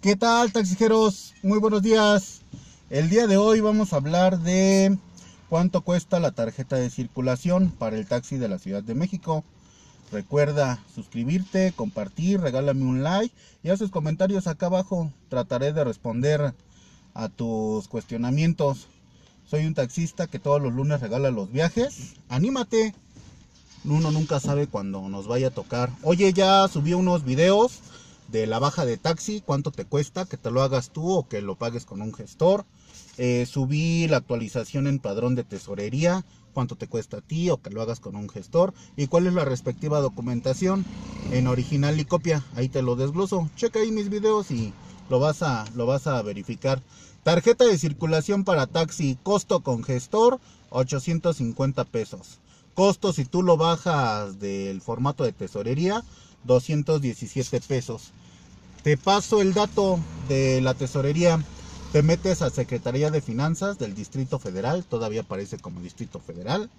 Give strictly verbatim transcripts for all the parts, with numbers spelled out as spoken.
¿Qué tal, taxijeros? Muy buenos días. El día de hoy vamos a hablar de cuánto cuesta la tarjeta de circulación para el taxi de la Ciudad de México. Recuerda suscribirte, compartir, regálame un like y haz tus comentarios acá abajo. Trataré de responder a tus cuestionamientos. Soy un taxista que todos los lunes regala los viajes. ¡Anímate! Uno nunca sabe cuándo nos vaya a tocar. Oye, ya subí unos videos de la baja de taxi, cuánto te cuesta, que te lo hagas tú o que lo pagues con un gestor. Eh, subí la actualización en padrón de tesorería, cuánto te cuesta a ti o que lo hagas con un gestor y cuál es la respectiva documentación en original y copia. Ahí te lo desgloso, checa ahí mis videos y lo vas a, lo vas a verificar. Tarjeta de circulación para taxi, costo con gestor, ochocientos cincuenta pesos. Costo si tú lo bajas del formato de tesorería, doscientos diecisiete pesos. Te paso el dato de la tesorería. Te metes a Secretaría de Finanzas del Distrito Federal. Todavía aparece como Distrito Federal,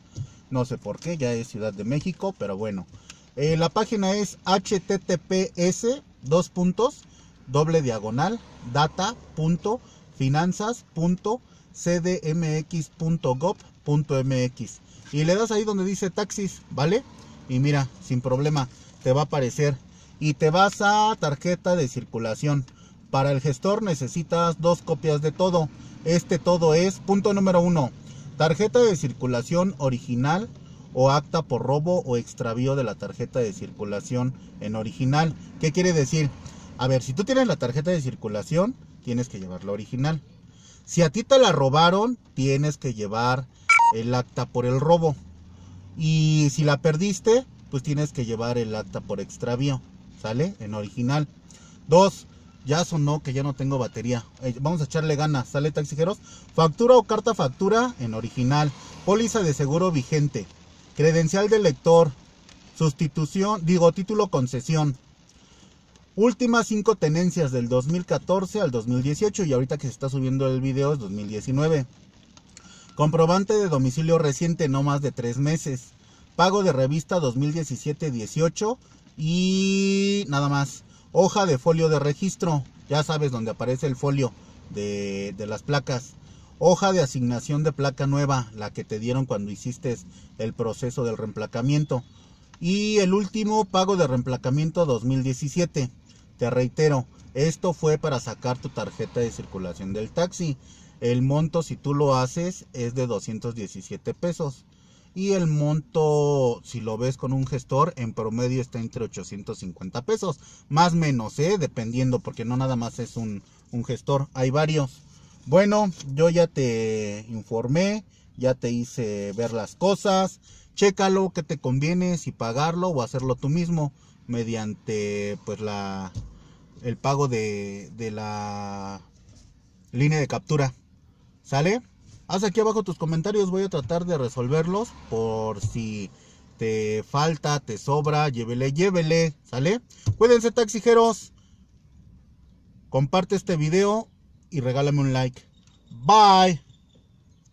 no sé por qué, ya es Ciudad de México, pero bueno. Eh, la página es https dos puntos doble diagonal data punto finanzas punto c d m x punto gob punto m x y le das ahí donde dice taxis, ¿vale? Y mira, sin problema te va a aparecer y te vas a tarjeta de circulación. Para el gestor necesitas dos copias de todo. Este todo es punto número uno, tarjeta de circulación original o acta por robo o extravío de la tarjeta de circulación en original. ¿Qué quiere decir? A ver, si tú tienes la tarjeta de circulación, tienes que llevar la original. Si a ti te la robaron, tienes que llevar el acta por el robo. Y si la perdiste, pues tienes que llevar el acta por extravío, ¿sale? En original. Dos, ya sonó que ya no tengo batería. Eh, vamos a echarle ganas, ¿sale, taxijeros? Factura o carta factura en original. Póliza de seguro vigente. Credencial del lector. Sustitución, digo, título concesión. Últimas cinco tenencias del dos mil catorce al dos mil dieciocho y ahorita que se está subiendo el video es dos mil diecinueve. Comprobante de domicilio reciente, no más de tres meses. Pago de revista dos mil diecisiete dieciocho y nada más. Hoja de folio de registro, ya sabes dónde aparece el folio de, de las placas. Hoja de asignación de placa nueva, la que te dieron cuando hiciste el proceso del reemplacamiento. Y el último, pago de reemplacamiento dos mil diecisiete. Te reitero, esto fue para sacar tu tarjeta de circulación del taxi. El monto, si tú lo haces, es de doscientos diecisiete pesos. Y el monto, si lo ves con un gestor, en promedio está entre ochocientos cincuenta pesos. Más o menos, ¿eh? Dependiendo, porque no nada más es un, un gestor. Hay varios. Bueno, yo ya te informé, ya te hice ver las cosas. Chécalo, que te conviene, si pagarlo o hacerlo tú mismo. Mediante, pues, la el pago de, de la línea de captura. ¿Sale? Haz aquí abajo tus comentarios, voy a tratar de resolverlos por si te falta, te sobra, llévele, llévele, ¿sale? Cuídense, taxijeros, comparte este video y regálame un like. Bye.